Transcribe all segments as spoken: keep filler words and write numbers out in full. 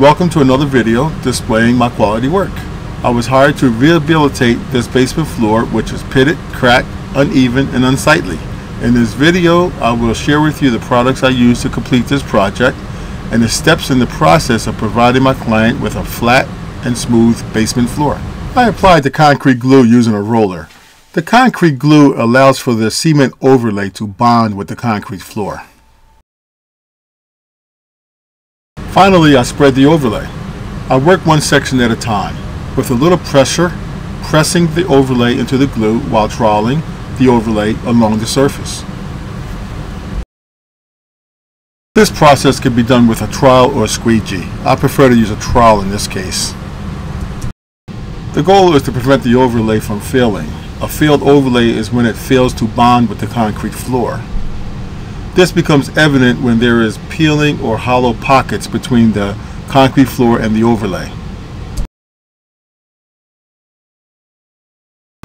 Welcome to another video displaying my quality work. I was hired to rehabilitate this basement floor, which is pitted, cracked, uneven, and unsightly. In this video, I will share with you the products I used to complete this project and the steps in the process of providing my client with a flat and smooth basement floor. I applied the concrete glue using a roller. The concrete glue allows for the cement overlay to bond with the concrete floor. Finally, I spread the overlay. I work one section at a time, with a little pressure, pressing the overlay into the glue while troweling the overlay along the surface. This process can be done with a trowel or a squeegee. I prefer to use a trowel in this case. The goal is to prevent the overlay from failing. A failed overlay is when it fails to bond with the concrete floor. This becomes evident when there is peeling or hollow pockets between the concrete floor and the overlay.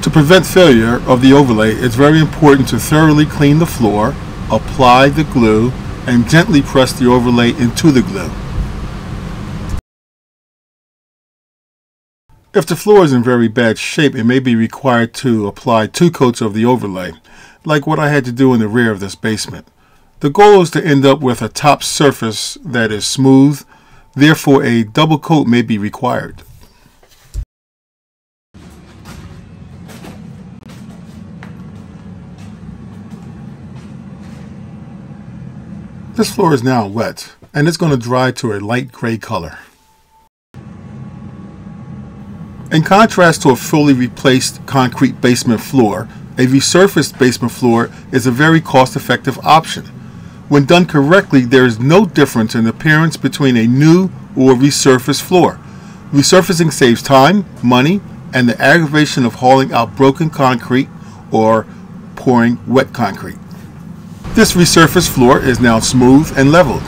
To prevent failure of the overlay, it's very important to thoroughly clean the floor, apply the glue, and gently press the overlay into the glue. If the floor is in very bad shape, it may be required to apply two coats of the overlay, like what I had to do in the rear of this basement. The goal is to end up with a top surface that is smooth, therefore a double coat may be required. This floor is now wet, and it's going to dry to a light gray color. In contrast to a fully replaced concrete basement floor, a resurfaced basement floor is a very cost-effective option. When done correctly, there is no difference in appearance between a new or resurfaced floor. Resurfacing saves time, money, and the aggravation of hauling out broken concrete or pouring wet concrete. This resurfaced floor is now smooth and leveled.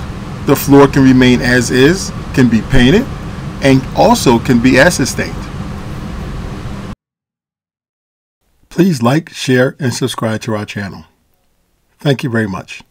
The floor can remain as is, can be painted, and also can be acid stained. Please like, share, and subscribe to our channel. Thank you very much.